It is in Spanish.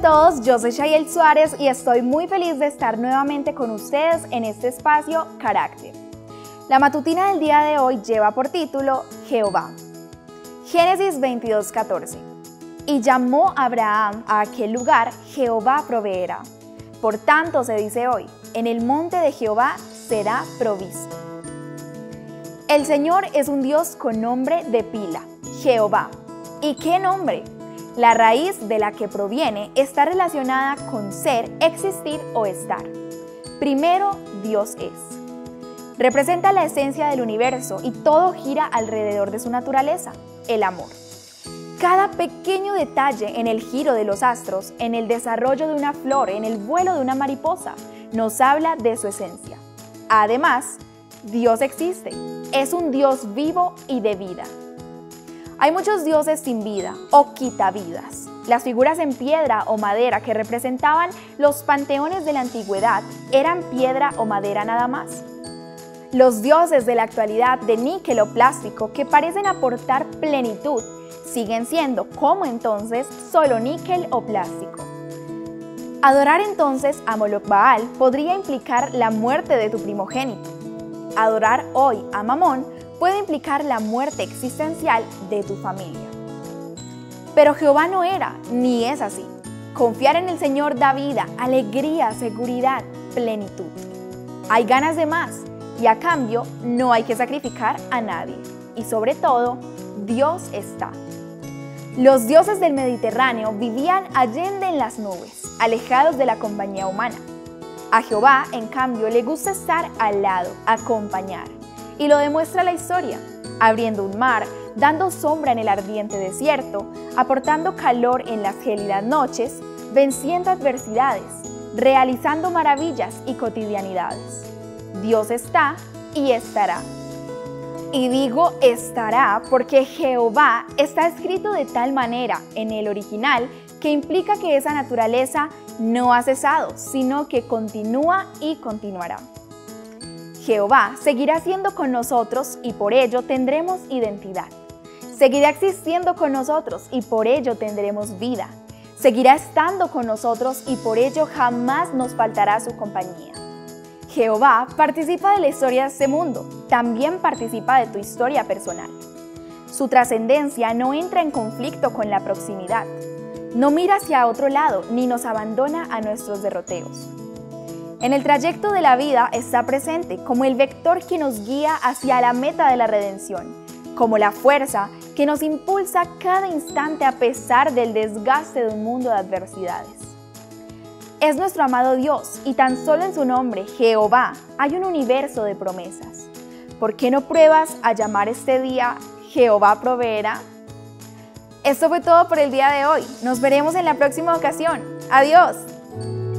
a todos, yo soy Chayel Suárez y estoy muy feliz de estar nuevamente con ustedes en este espacio Carácter. La matutina del día de hoy lleva por título Jehová. Génesis 22:14. Y llamó Abraham a aquel lugar, Jehová proveerá. Por tanto se dice hoy, en el monte de Jehová será provisto. El Señor es un Dios con nombre de pila, Jehová. ¿Y qué nombre? La raíz de la que proviene está relacionada con ser, existir o estar. Primero, Dios es. Representa la esencia del universo y todo gira alrededor de su naturaleza, el amor. Cada pequeño detalle en el giro de los astros, en el desarrollo de una flor, en el vuelo de una mariposa, nos habla de su esencia. Además, Dios existe, es un Dios vivo y de vida. Hay muchos dioses sin vida o quitavidas. Las figuras en piedra o madera que representaban los panteones de la antigüedad eran piedra o madera nada más. Los dioses de la actualidad de níquel o plástico que parecen aportar plenitud siguen siendo, como entonces, solo níquel o plástico. Adorar entonces a Moloch Baal podría implicar la muerte de tu primogénito. Adorar hoy a Mamón puede implicar la muerte existencial de tu familia. Pero Jehová no era, ni es así. Confiar en el Señor da vida, alegría, seguridad, plenitud. Hay ganas de más y a cambio no hay que sacrificar a nadie. Y sobre todo, Dios está. Los dioses del Mediterráneo vivían allende en las nubes, alejados de la compañía humana. A Jehová, en cambio, le gusta estar al lado, acompañar. Y lo demuestra la historia, abriendo un mar, dando sombra en el ardiente desierto, aportando calor en las gélidas noches, venciendo adversidades, realizando maravillas y cotidianidades. Dios está y estará. Y digo estará porque Jehová está escrito de tal manera en el original que implica que esa naturaleza no ha cesado, sino que continúa y continuará. Jehová seguirá siendo con nosotros y por ello tendremos identidad. Seguirá existiendo con nosotros y por ello tendremos vida. Seguirá estando con nosotros y por ello jamás nos faltará su compañía. Jehová participa de la historia de este mundo, también participa de tu historia personal. Su trascendencia no entra en conflicto con la proximidad. No mira hacia otro lado ni nos abandona a nuestros derroteros. En el trayecto de la vida está presente como el vector que nos guía hacia la meta de la redención, como la fuerza que nos impulsa cada instante a pesar del desgaste de un mundo de adversidades. Es nuestro amado Dios y tan solo en su nombre, Jehová, hay un universo de promesas. ¿Por qué no pruebas a llamar este día Jehová proveerá? Esto fue todo por el día de hoy. Nos veremos en la próxima ocasión. ¡Adiós!